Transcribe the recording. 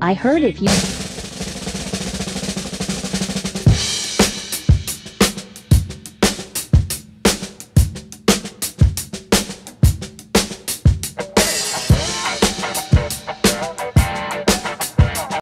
I heard if you...